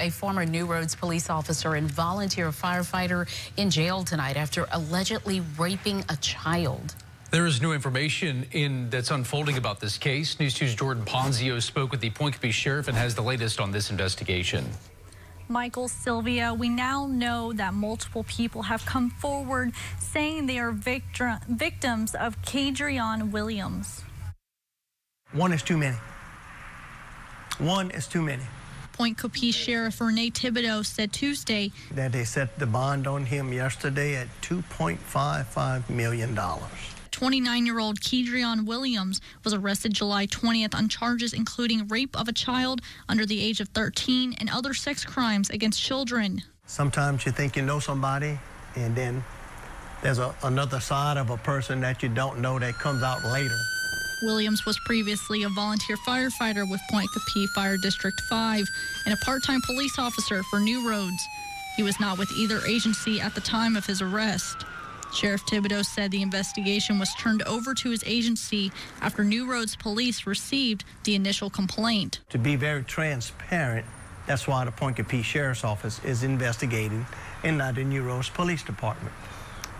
A former New Roads police officer and volunteer firefighter in jail tonight after allegedly raping a child. There is new information that's unfolding about this case. News 2's Jordan Ponzio spoke with the Pointe Coupee sheriff and has the latest on this investigation. Michael, Sylvia, we now know that multiple people have come forward saying they are victims of Kedrion Williams. One is too many. One is too many. Pointe Coupee Sheriff Rene Thibodeaux said Tuesday that they set the bond on him yesterday at $2.55 million. 29-year-old Kedrion Williams was arrested July 20th on charges including rape of a child under the age of 13 and other sex crimes against children. Sometimes you think you know somebody, and then there's another side of a person that you don't know that comes out later. Williams was previously a volunteer firefighter with Pointe Coupee Fire District 5 and a part-time police officer for New Roads. He was not with either agency at the time of his arrest. Sheriff Thibodeaux said the investigation was turned over to his agency after New Roads police received the initial complaint. To be very transparent, that's why the Pointe Coupee Sheriff's Office is investigating and not the New Roads Police Department.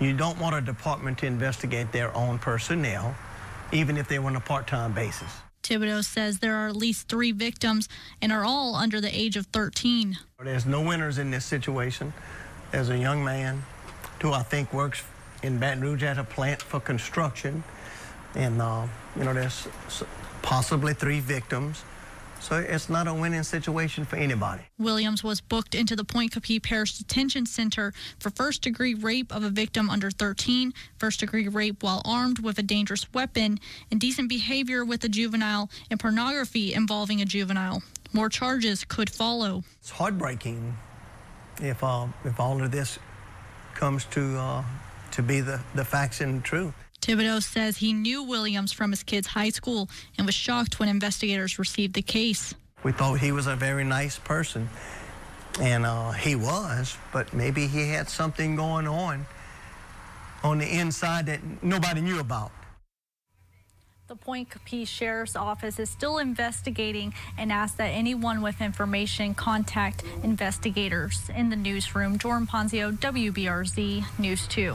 You don't want a department to investigate their own personnel, even if they were on a part-time basis. Thibodeaux says there are at least 3 victims and are all under the age of 13. There's no winners in this situation. There's a young man who I think works in Baton Rouge at a plant for construction. And, there's possibly 3 victims. So it's not a winning situation for anybody. Williams was booked into the Pointe Coupee Parish Detention Center for first-degree rape of a victim under 13, first-degree rape while armed with a dangerous weapon, indecent behavior with a juvenile, and pornography involving a juvenile. More charges could follow. It's heartbreaking if all of this comes to be the facts and truth. Thibodeaux says he knew Williams from his kids' high school and was shocked when investigators received the case. We thought he was a very nice person, and he was, but maybe he had something going on the inside that nobody knew about. The Pointe Coupee Sheriff's Office is still investigating and asks that anyone with information contact investigators. In the newsroom, Jordan Ponzio, WBRZ News 2.